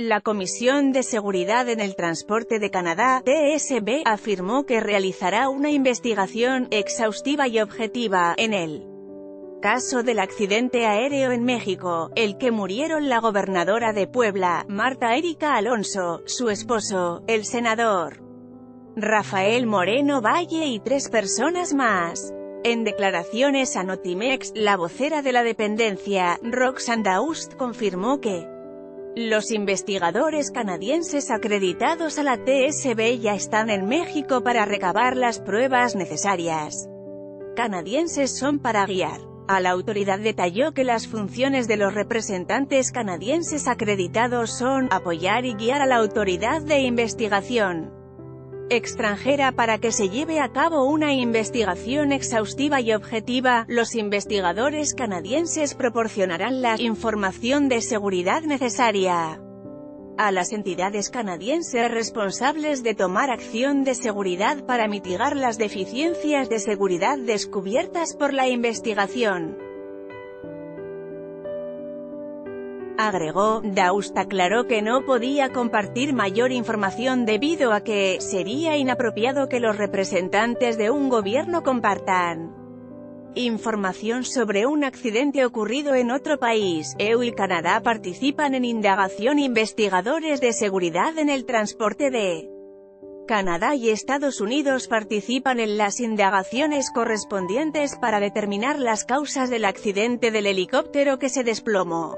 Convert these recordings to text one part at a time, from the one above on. La Comisión de Seguridad en el Transporte de Canadá, TSB, afirmó que realizará una investigación exhaustiva y objetiva en el caso del accidente aéreo en México, el que murieron la gobernadora de Puebla, Martha Erika Alonso, su esposo, el senador Rafael Moreno Valle y 3 personas más. En declaraciones a Notimex, la vocera de la dependencia, Roxanne Daoust, confirmó que los investigadores canadienses acreditados a la TSB ya están en México para recabar las pruebas necesarias. Canadienses son para guiar. A la autoridad detalló que las funciones de los representantes canadienses acreditados son apoyar y guiar a la autoridad de investigación extranjera para que se lleve a cabo una investigación exhaustiva y objetiva. Los investigadores canadienses proporcionarán la información de seguridad necesaria a las entidades canadienses responsables de tomar acción de seguridad para mitigar las deficiencias de seguridad descubiertas por la investigación, agregó. Daoust aclaró que no podía compartir mayor información debido a que sería inapropiado que los representantes de un gobierno compartan información sobre un accidente ocurrido en otro país. EU y Canadá participan en indagación. Investigadores de seguridad en el transporte de Canadá y Estados Unidos participan en las indagaciones correspondientes para determinar las causas del accidente del helicóptero que se desplomó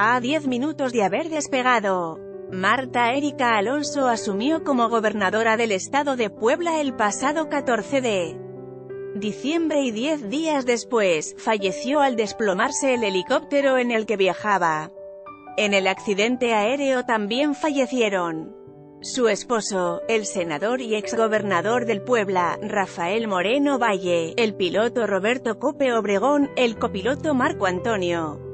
a 10 minutos de haber despegado. Martha Erika Alonso asumió como gobernadora del estado de Puebla el pasado 14 de diciembre y 10 días después, falleció al desplomarse el helicóptero en el que viajaba. En el accidente aéreo también fallecieron su esposo, el senador y exgobernador del Puebla, Rafael Moreno Valle, el piloto Roberto Cope Obregón, el copiloto Marco Antonio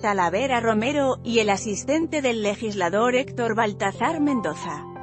Talavera Romero, y el asistente del legislador Héctor Baltazar Mendoza.